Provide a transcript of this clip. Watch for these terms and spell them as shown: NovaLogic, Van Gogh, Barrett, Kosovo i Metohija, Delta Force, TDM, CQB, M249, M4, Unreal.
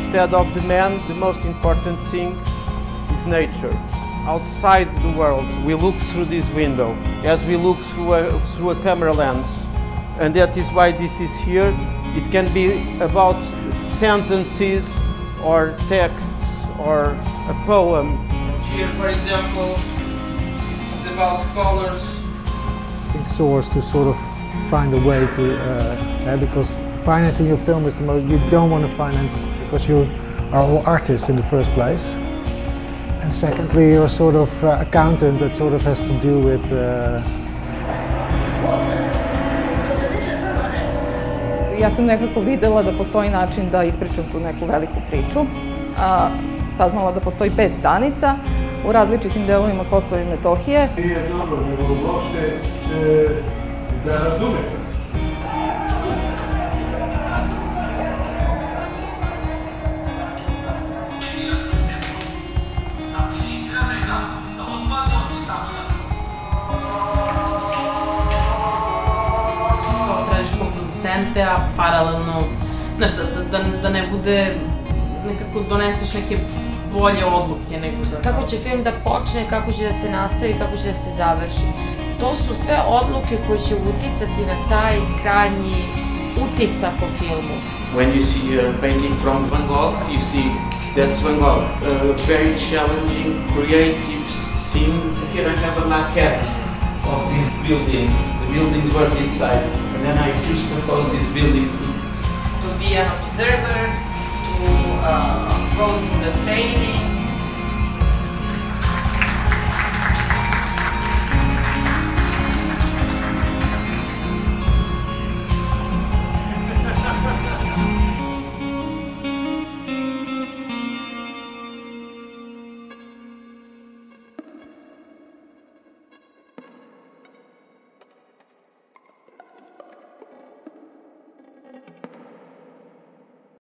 instead of the man, the most important thing is nature. Outside the world, we look through this window, as we look through a camera lens. And that is why this is here. It can be about sentences, or texts, or a poem. Here, for example, it's about colors. Source to sort of find a way to, because financing your film is the most, you don't want to finance because you are all artists in the first place. And secondly, you're sort of accountant that sort of has to do with Ja sam nekako videla da postoji način da ispričam tu neku veliku priču. Saznala da postoji 5 stanica u različitim delovima Kosova i Metohije. Nije dobro, nego uopšte da razumete. Tražimo producente, a paralelno, znaš, da ne bude, nekako doneseš neke bolje odluke nego za... Kako će film da počne, kako će da se nastavi, kako će da se završi. To su sve odluke koje će uticati na taj krajnji utisak o filmu. When you see a painting from Van Gogh, you see that's Van Gogh. A very challenging, creative scene. Here I have a maquette of these buildings. The buildings were this size. And then I choose to pose these buildings. To be an observer, to go through the training.